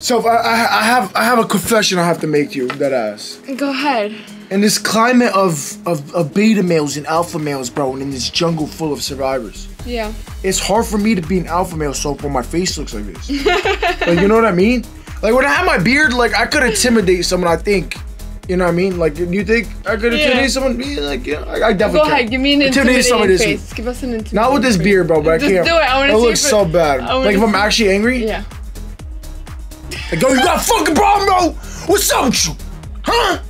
So I have a confession I have to make to you, deadass. Go ahead. In this climate of beta males and alpha males, bro, and in this jungle full of survivors. Yeah. It's hard for me to be an alpha male so when my face looks like this. Like, you know what I mean? Like, when I had my beard, like, I could intimidate someone, I think. You know what I mean? Like, you think I could intimidate someone? Yeah, like, yeah, I definitely can. Go ahead, give me an intimidating face. Give us an intimidating face. Not with this beard, bro, but just I can't. Just do it, I wanna see it. It looks so bad. Like, if I'm actually angry? Yeah. Like, yo, you got a fucking problem, bro? What's up with you? Huh?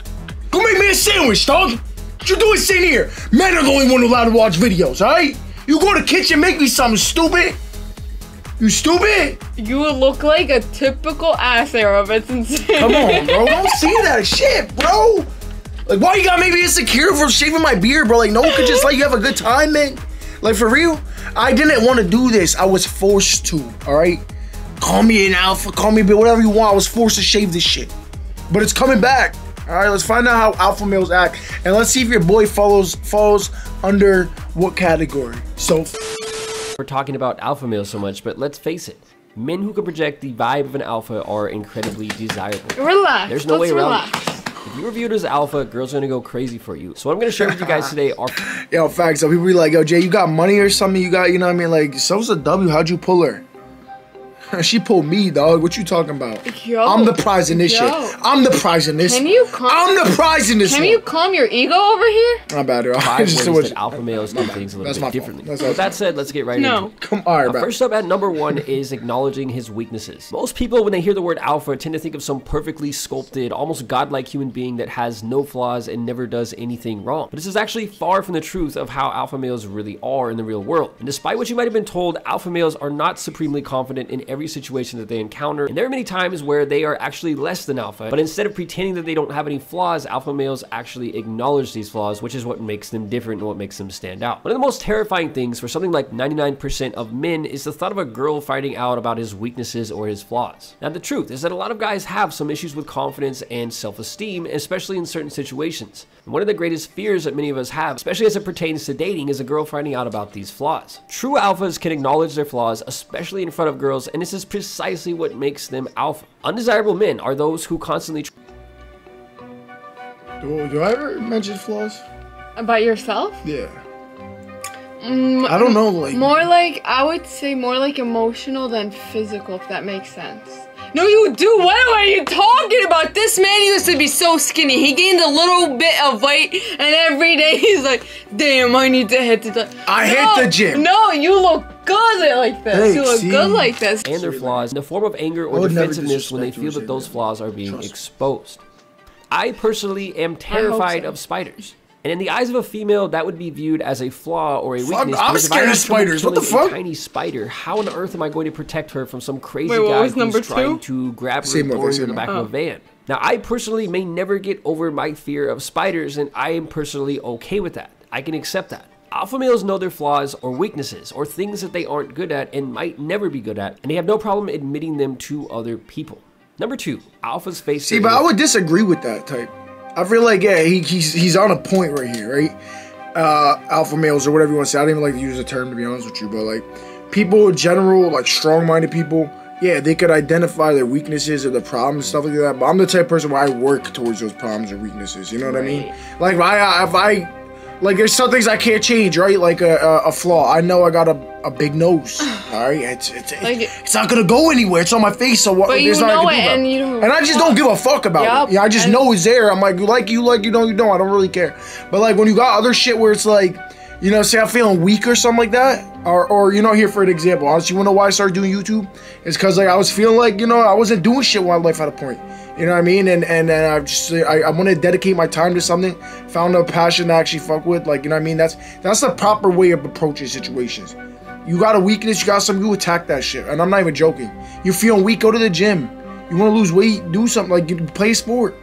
Go make me a sandwich, dog. What you doing sitting here? Men are the only one allowed to watch videos, all right? You go to the kitchen, make me something, stupid. You stupid? You look like a typical ass Arab. It's insane. Come on, bro. Don't see that shit, bro. Like, why you gotta make me insecure for shaving my beard, bro? Like, no one could just let you have a good time, man. Like, for real? I didn't want to do this. I was forced to, all right? Call me an alpha, call me a bit, whatever you want. I was forced to shave this shit. But it's coming back. All right, let's find out how alpha males act. And let's see if your boy falls under what category. So, we're talking about alpha males so much, but let's face it. Men who can project the vibe of an alpha are incredibly desirable. Relax. There's no way around it. If you're viewed as alpha, girls are gonna go crazy for you. So what I'm gonna share with you guys today are yo, facts. So people be like, yo, Jay, you got money or something? You got, you know what I mean? Like, so's a W, how'd you pull her? She pulled me, dog. What you talking about? Yo, I'm the prize in this shit. I'm the prize in this. Can you calm? I'm the prize in this. Can you calm your ego over here? My bad, bro. Alpha males do things a little bit differently. With that said, let's get right into it. Come on, bro. First up at #1 is acknowledging his weaknesses. Most people, when they hear the word alpha, tend to think of some perfectly sculpted, almost godlike human being that has no flaws and never does anything wrong. But this is actually far from the truth of how alpha males really are in the real world. And despite what you might have been told, alpha males are not supremely confident in every situation that they encounter, and there are many times where they are actually less than alpha, but instead of pretending that they don't have any flaws, alpha males actually acknowledge these flaws, which is what makes them different and what makes them stand out. One of the most terrifying things for something like 99% of men is the thought of a girl finding out about his weaknesses or his flaws. Now, the truth is that a lot of guys have some issues with confidence and self-esteem, especially in certain situations. And one of the greatest fears that many of us have, especially as it pertains to dating, is a girl finding out about these flaws. True alphas can acknowledge their flaws, especially in front of girls, and this is precisely what makes them alpha. Undesirable men are those who constantly... Do I ever mention flaws? About yourself? Yeah. I don't know, like... More like, I would say more like emotional than physical, if that makes sense. No, you do. What are you talking about? This man used to be so skinny. He gained a little bit of weight, and every day he's like, damn, I need to hit the gym. I hate the gym. No, you look good like this. Hey, you look good like this. And their flaws in the form of anger or defensiveness when they feel that those flaws are being exposed. I personally am terrified of spiders. And in the eyes of a female, that would be viewed as a flaw or a weakness. I'm scared of spiders. What the fuck? A tiny spider. How on earth am I going to protect her from some crazy guy who's trying to grab her and throw her in the back of a van? Now, I personally may never get over my fear of spiders, and I am personally okay with that. I can accept that. Alpha males know their flaws or weaknesses or things that they aren't good at and might never be good at, and they have no problem admitting them to other people. #2, alphas face... See, but I would disagree with that type. I feel like, yeah, he's on a point right here, right? Alpha males or whatever you want to say. I don't even like to use the term, to be honest with you, but like people in general, like strong-minded people, yeah, they could identify their weaknesses or their problems, stuff like that. But I'm the type of person where I work towards those problems or weaknesses. You know what I mean? Like if there's some things I can't change, right? Like a flaw. I know I got a big nose. All right, it's not gonna go anywhere. It's on my face. So what? But you know it, and I just don't give a fuck about it. Yeah, I just know it's there. I'm like, you like, you like, you don't, you don't. I don't really care. But like when you got other shit where it's like, you know, say I'm feeling weak or something like that, or you know, here for an example, honestly, you wanna know why I started doing YouTube? It's because like I was feeling like, you know, I wasn't doing shit while life had a point. You know what I mean? And I want to dedicate my time to something, found a passion to actually fuck with. Like, you know what I mean? That's the proper way of approaching situations. You got a weakness, you got something, you attack that shit. And I'm not even joking. You're feeling weak, go to the gym. You want to lose weight, do something. Like, you play sport.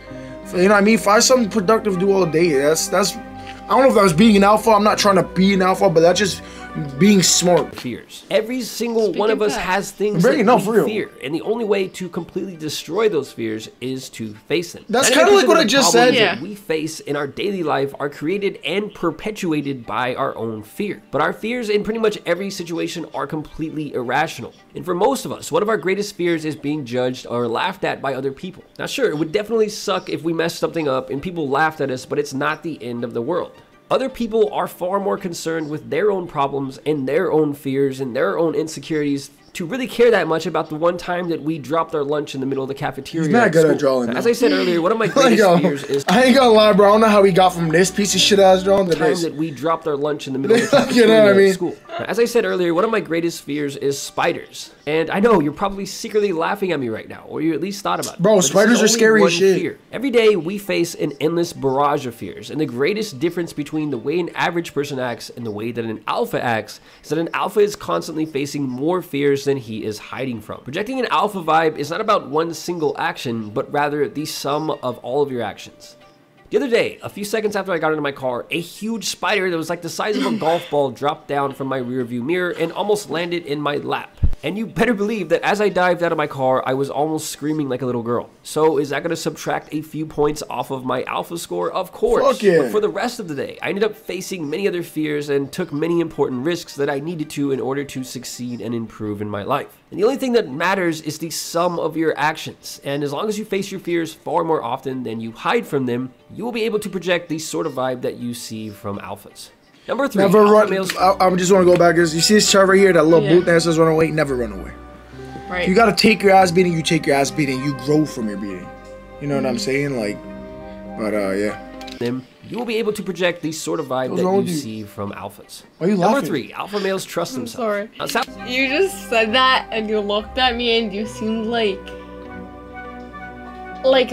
You know what I mean? Find something productive to do all day. I don't know if that was being an alpha. I'm not trying to be an alpha, but that just being smart. Fears. Every single one of us has things that we fear, and the only way to completely destroy those fears is to face them. That's kind of like what I just said. Yeah. That we face in our daily life are created and perpetuated by our own fear. But our fears in pretty much every situation are completely irrational. And for most of us, one of our greatest fears is being judged or laughed at by other people. Now sure, it would definitely suck if we messed something up and people laughed at us, but it's not the end of the world. Other people are far more concerned with their own problems and their own fears and their own insecurities to really care that much about the one time that we dropped our lunch in the middle of the cafeteria. He's not good at drawing. As I said earlier, one of my greatest fears is... I ain't gonna lie, bro. I don't know how we got from this piece of shit ass drawing to this. The time that we dropped our lunch in the middle of the cafeteria at school. As I said earlier, one of my greatest fears is spiders. And I know, you're probably secretly laughing at me right now, or you at least thought about it. Bro, spiders are scary as shit. Fear. Every day, we face an endless barrage of fears, and the greatest difference between the way an average person acts and the way that an alpha acts is that an alpha is constantly facing more fears than he is hiding from. Projecting an alpha vibe is not about one single action, but rather the sum of all of your actions. The other day, a few seconds after I got into my car, a huge spider that was like the size of a golf ball dropped down from my rearview mirror and almost landed in my lap. And you better believe that as I dived out of my car, I was almost screaming like a little girl. So is that going to subtract a few points off of my alpha score? Of course. But for the rest of the day, I ended up facing many other fears and took many important risks that I needed to in order to succeed and improve in my life. And the only thing that matters is the sum of your actions. And as long as you face your fears far more often than you hide from them, you will be able to project the sort of vibe that you see from alphas. Number three, never run. I just want to go back. You see this chart right here? That little boot that says run away. Never run away. Right. You got to take your ass beating. You take your ass beating. You grow from your beating. You know what I'm saying? Like, but yeah. You will be able to project the sort of vibe that you see from alphas. Why are you laughing? Number three, alpha males trust themselves. I'm sorry. You just said that and you looked at me and you seemed like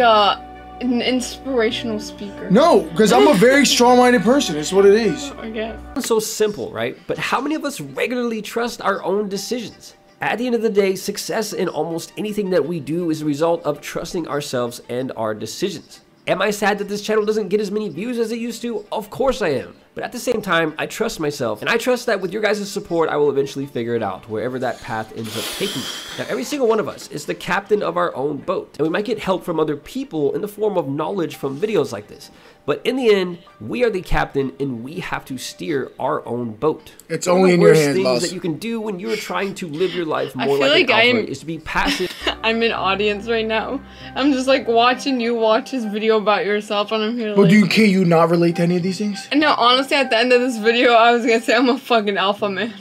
a... an inspirational speaker. No, because I'm a very strong-minded person. It's what it is. Okay. It's so simple, right? But how many of us regularly trust our own decisions? At the end of the day, success in almost anything that we do is a result of trusting ourselves and our decisions. Am I sad that this channel doesn't get as many views as it used to? Of course I am. But at the same time, I trust myself, and I trust that with your guys' support, I will eventually figure it out, wherever that path ends up taking me. Now, every single one of us is the captain of our own boat, and we might get help from other people in the form of knowledge from videos like this. But in the end, we are the captain, and we have to steer our own boat. It's only in your hands, boss. One of the worst things that you can do when you're trying to live your life more like an alpha is to be passive. I'm in audience right now. I'm just like watching you watch this video about yourself, and I'm here like... But can you not relate to any of these things? No, honestly. At the end of this video, I was gonna say I'm a fucking alpha man.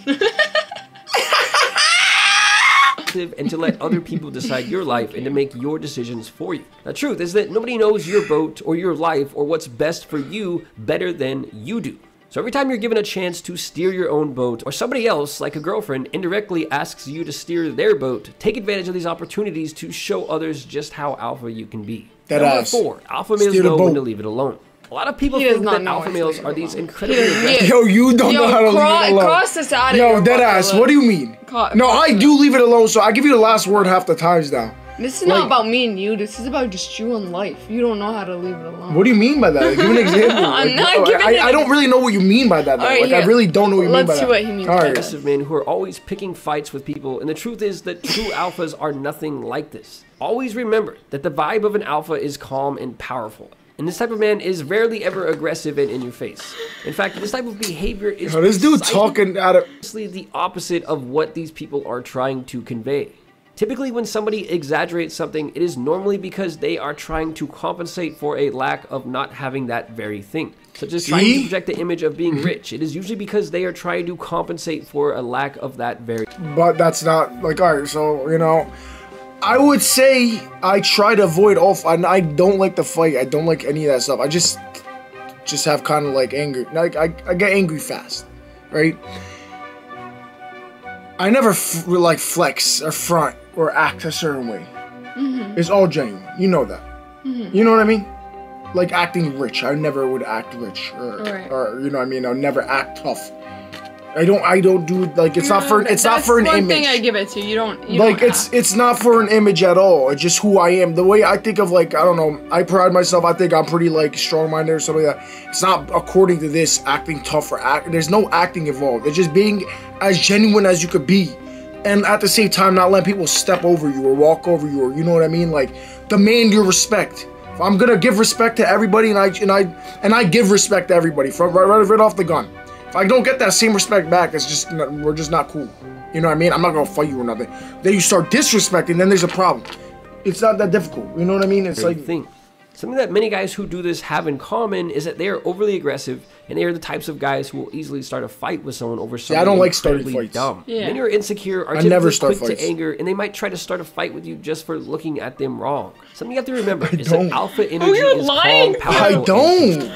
And to let other people decide your life and to make your decisions for you. The truth is that nobody knows your boat or your life or what's best for you better than you do. So every time you're given a chance to steer your own boat, or somebody else, like a girlfriend, indirectly asks you to steer their boat, take advantage of these opportunities to show others just how alpha you can be. Number four, alpha males know when to leave it alone. A lot of people think that alpha males are these incredibly aggressive. Yo, you don't know how to leave it alone. Cross this out of your bucket list. Yo, deadass, what do you mean? No, I do leave it alone, so I give you the last word half the times now. This is not about me and you. This is about just you and life. You don't know how to leave it alone. What do you mean by that? Like, give an example. I'm not giving it. I don't really know what you mean by that, though. Like, I really don't know what you mean by that. Let's see what he means by that. Aggressive men who are always picking fights with people, and the truth is that true alphas are nothing like this. Always remember that the vibe of an alpha is calm and powerful. And this type of man is rarely ever aggressive and in your face. In fact, this type of behavior is precisely the opposite of what these people are trying to convey. Typically, when somebody exaggerates something, it is normally because they are trying to compensate for a lack of not having that very thing. Such as trying to project the image of being rich. It is usually because they are trying to compensate for a lack of that very thing. But that's not, like, alright, so, you know... I would say I try to avoid I don't like to fight. I don't like any of that stuff. I just have kind of like anger. Like I get angry fast, right? I never like flex or front or act a certain way. It's all genuine. You know that. You know what I mean? Like acting rich. I never would act rich or you know what I mean? I'll never act tough. I don't do, like, it's not for, it's not for an image. That's one thing I give it to you. It's not for an image at all. It's just who I am. The way I think of, like, I don't know, I pride myself. I think I'm pretty, like, strong-minded or something like that. It's not according to this acting tough or act. There's no acting involved. It's just being as genuine as you could be. And at the same time, not letting people step over you or walk over you, or, you know what I mean? Like, demand your respect. I'm gonna give respect to everybody, and I give respect to everybody from right off the gun. If I don't get that same respect back, it's just, we're just not cool. You know what I mean? I'm not gonna fight you or nothing. Then you start disrespecting, then there's a problem. It's not that difficult. You know what I mean? It's like, something that many guys who do this have in common is that they are overly aggressive, and they are the types of guys who will easily start a fight with someone over something. Yeah, I don't like starting fights. Dumb. Yeah. Many are insecure, are typically quick to anger, and they might try to start a fight with you just for looking at them wrong. Something you have to remember is that alpha energy is calm, powerful. I don't.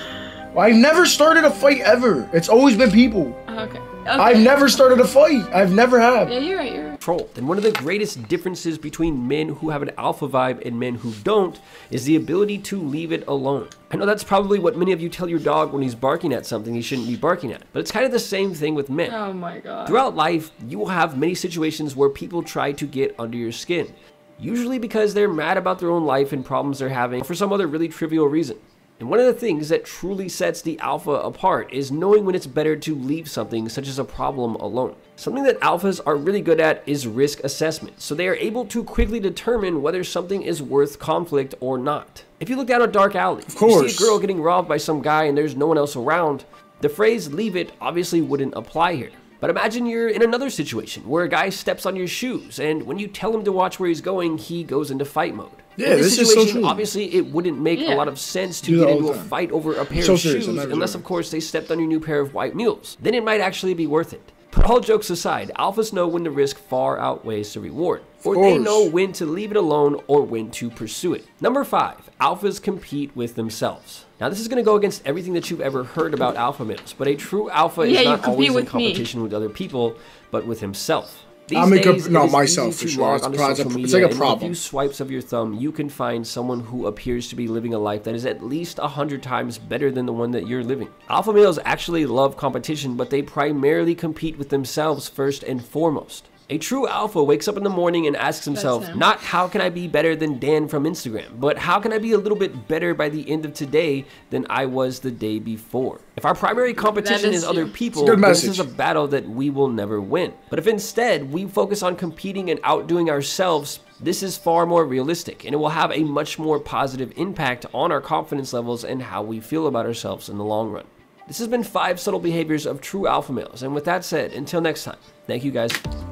I've never started a fight ever. It's always been people. Okay. I've never started a fight. I've never have. Yeah, you're right. You're right. And one of the greatest differences between men who have an alpha vibe and men who don't is the ability to leave it alone. I know that's probably what many of you tell your dog when he's barking at something he shouldn't be barking at, but it's kind of the same thing with men. Oh my God. Throughout life, you will have many situations where people try to get under your skin, usually because they're mad about their own life and problems they're having, or for some other really trivial reason. And one of the things that truly sets the alpha apart is knowing when it's better to leave something, such as a problem, alone. Something that alphas are really good at is risk assessment, so they are able to quickly determine whether something is worth conflict or not. If you look down a dark alley, you see a girl getting robbed by some guy and there's no one else around, the phrase "leave it" obviously wouldn't apply here. But imagine you're in another situation where a guy steps on your shoes, and when you tell him to watch where he's going, he goes into fight mode. Yeah, in this situation, is so true. Obviously, it wouldn't make a lot of sense to get into a fight over a pair of shoes, unless, of course, they stepped on your new pair of white mules. Then it might actually be worth it. But all jokes aside, alphas know when the risk far outweighs the reward, or they know when to leave it alone or when to pursue it. Number 5, alphas compete with themselves. Now, this is going to go against everything that you've ever heard about alpha males, but a true alpha is not always in competition with other people, but with himself. These days, it is easy to log onto social media, and with a few swipes of your thumb, you can find someone who appears to be living a life that is at least 100 times better than the one that you're living. Alpha males actually love competition, but they primarily compete with themselves first and foremost. A true alpha wakes up in the morning and asks himself, not how can I be better than Dan from Instagram, but how can I be a little bit better by the end of today than I was the day before? If our primary competition is other people, this is a battle that we will never win. But if instead we focus on competing and outdoing ourselves, this is far more realistic, and it will have a much more positive impact on our confidence levels and how we feel about ourselves in the long run. This has been 5 subtle behaviors of true alpha males, and with that said, until next time, thank you guys.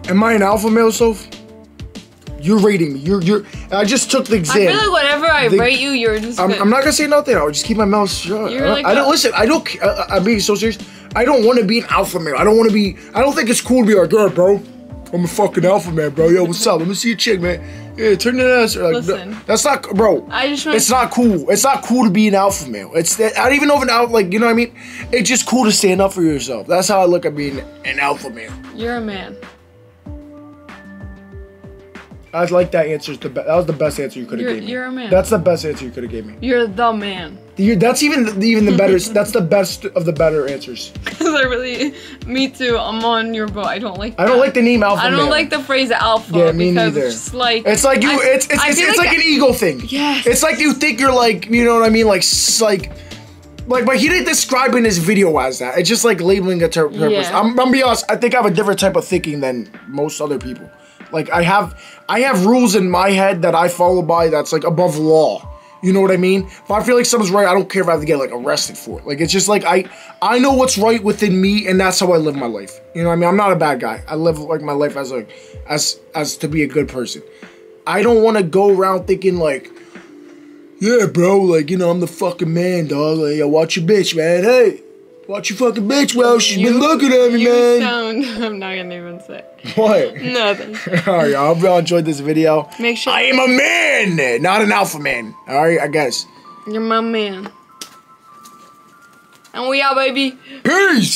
Am I an alpha male, Soph? You're rating me. You're. I just took the exam. I feel like whenever I rate you, you're just. I'm not gonna say nothing. I'll just keep my mouth shut. I'm being so serious. I don't want to be an alpha male. I don't want to be. I don't think it's cool to be like, girl, bro, I'm a fucking alpha man, bro. Yo, what's up? Let me see a chick, man. Yeah, turn your ass. Like, listen, that's not, bro. It's not cool. It's not cool to be an alpha male. It's that, I don't even know if an alpha, like, you know what I mean? It's just cool to stand up for yourself. That's how I look at being an alpha male. You're a man. I like that answer. That was the best answer you could have gave me. You're a man. That's the best answer you could have gave me. You're the man. That's even the better. That's the best of the better answers. Because me too. I'm on your boat. I don't like. I don't like the name alpha. I don't like the phrase alpha. Yeah, me neither. It's just like, it's like you. It's like an ego thing. Yes. It's like you think you're like, you know what I mean, like, but he didn't describe in his video as that. It's just like labeling a term. Yeah. I'm gonna be honest. I think I have a different type of thinking than most other people. Like, I have rules in my head that I follow by that's, like, above law. You know what I mean? If I feel like something's right, I don't care if I have to get, like, arrested for it. Like, it's just, like, I know what's right within me, and that's how I live my life. You know what I mean? I'm not a bad guy. I live, like, my life as to be a good person. I don't want to go around thinking, like, yeah, bro, like, you know, I'm the fucking man, dog. Like, yo, watch your bitch, man. Hey. Watch your fucking bitch, well, she's been looking at me, man. I'm not gonna even say. What? Nothing. Alright, y'all. I hope y'all enjoyed this video. Make sure. I am a man, not an alpha man. Alright, I guess. You're my man. And we out, baby. Peace!